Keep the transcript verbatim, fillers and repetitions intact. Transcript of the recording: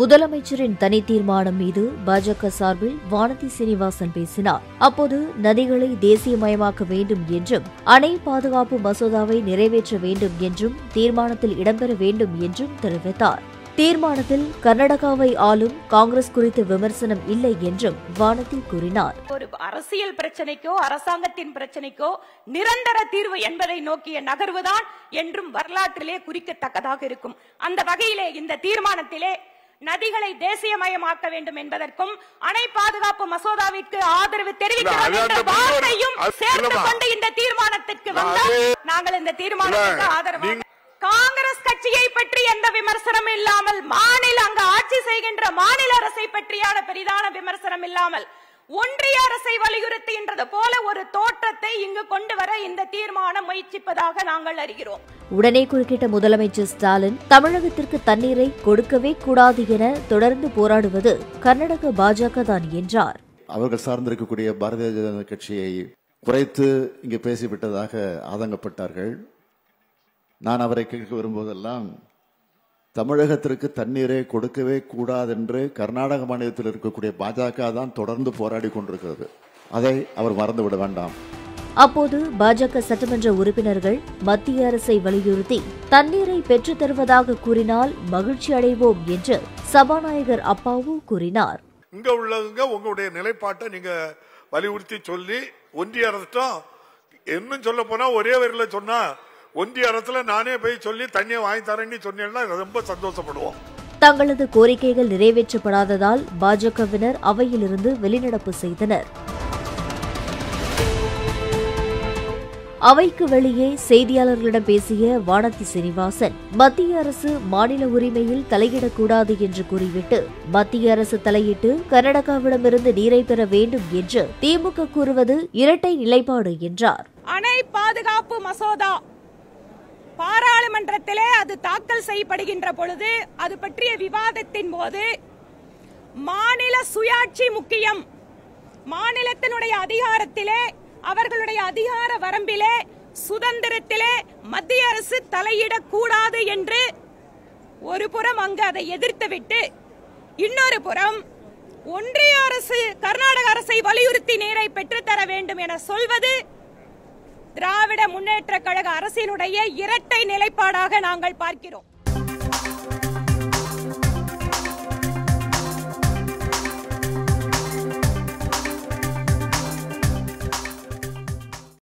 முதலமைச்சரின் தனி தீர்மானம் மீது பா.ஜ.க சார்பில் வானதி சீனிவாசன் பேசினார். அப்போது நதிகளை தேசியமயமாக்க வேண்டும் என்றும், அணை பாதுகாப்பு மசோதாவை நிறைவேற்ற வேண்டும் என்றும், தீர்மானத்தில் இடம்பெற வேண்டும் என்றும் தெரிவித்தார். தீர்மானத்தில் கர்நாடகாவை ஆளும் காங்கிரஸ் குறித்து விமர்சனம் இல்லை என்றும் வானதி கூறினார். ஒரு அரசியல் பிரச்சனைக்கோ அரசாங்கத்தின் பிரச்சனைக்கோ நிரந்தர தீர்வு என்பதை நோக்கிய நகர்வுதான் என்றும் வரலாற்றிலே குறிக்கத்தக்கதாக இருக்கும். அந்த வகையிலே இந்த தீர்மானத்திலே நதிகளை தேசியமயமாக்க வேண்டும் என்பதற்கும் அணை பாதுகாப்பு மசோதாவிற்கு ஆதரவு தெரிவிக்கிறோம் என்ற வார்த்தையும் சேர்த்து கொண்டு இந்த தீர்மானத்திற்கு வந்தால் நாங்கள் இந்த தீர்மானத்திற்கு ஆதரவு. காங்கிரஸ் கட்சியை பற்றி எந்த விமர்சனம் இல்லாமல், மாநில அங்க ஆட்சி செய்கின்ற மாநில அரசை பற்றியான பெரிதான விமர்சனம் இல்லாமல், ஒன்றிய அரசை வலியுறுத்துகின்றது போல ஒரு தோற்றத்தை இங்கு கொண்டு வர இந்த தீர்மானம் முயற்சிப்பதாக நாங்கள் அறிகிறோம். உடனே குறுக்கிட்ட முதலமைச்சர் ஸ்டாலின், தமிழகத்திற்கு தண்ணீரை கொடுக்கவே கூடாது என தொடர்ந்து போராடுவது கர்நாடக பா.ஜ.க தான் என்றார். அவர்கள் சார்ந்திருக்கக்கூடிய பாரதிய ஜனதா கட்சியை குறைத்து இங்கு பேசிவிட்டதாக ஆதங்கப்பட்டார்கள். நான் அவரை கேட்க வரும்போதெல்லாம், தமிழகத்திற்கு தண்ணீரை கொடுக்கவே கூடாது என்று கர்நாடக மாநிலத்தில் இருக்கக்கூடிய பா.ஜ.க தான் தொடர்ந்து போராடி கொண்டிருக்கிறது. அதை அவர் மறந்துவிட வேண்டாம். அப்போது பா.ஜ.க சட்டமன்ற உறுப்பினர்கள் மத்திய அரசை வலியுறுத்தி தண்ணீரை பெற்றுத் தருவதாக கூறினால் மகிழ்ச்சி அடைவோம் என்று சபாநாயகர் அப்பாவு கூறினார். இங்க உள்ளவங்க உங்களுடைய நிலைப்பாட்டை நீங்க வலியுறுத்தி சொல்லி ஒன்றிய அரசும் இன்னும் சொல்ல போனா ஒரே வரியில சொன்னா ஒன்றிய அரசுல நானே போய் சொல்லி தண்ணியை வாங்கி தரேன்னு சொன்னேன்னா ரொம்ப சந்தோஷப்படுவோம். தங்களது கோரிக்கைகள் நிறைவேற்றப்படாததால் பா.ஜ.கவினர் அவையிலிருந்து வெளிநடப்பு செய்தனர். அவைக்கு வெளியே செய்தியாளர்களிடம் பேசிய வானதி சீனிவாசன், மத்திய அரசு மாநில உரிமையில் தலையிடக்கூடாது என்று கூறிவிட்டு மத்திய அரசு தலையிட்டு கர்நாடகாவிடமிருந்து நீரை பெற வேண்டும் என்று திமுக கூறுவது இரட்டை நிலைப்பாடு என்றார். அணை பாதுகாப்பு மசோதா பாராளுமன்றத்திலே அது தாக்கல் செய்யப்படுகின்ற பொழுது அது பற்றிய விவாதத்தின் போது மாநில சுயாட்சி முக்கியம், மாநிலத்தினுடைய அதிகாரத்திலே அவர்களுடைய அதிகார வரம்பிலே சுதந்திரத்திலே மத்திய அரசு தலையிடக்கூடாது என்று ஒரு புறம் அங்கு அதை எதிர்த்துவிட்டு, இன்னொரு புறம் ஒன்றிய அரசு கர்நாடக அரசை வலியுறுத்தி நீரை பெற்றுத்தர வேண்டும் என சொல்வது திராவிட முன்னேற்ற கழக அரசினுடைய இரட்டை நிலைப்பாடாக நாங்கள் பார்க்கிறோம்.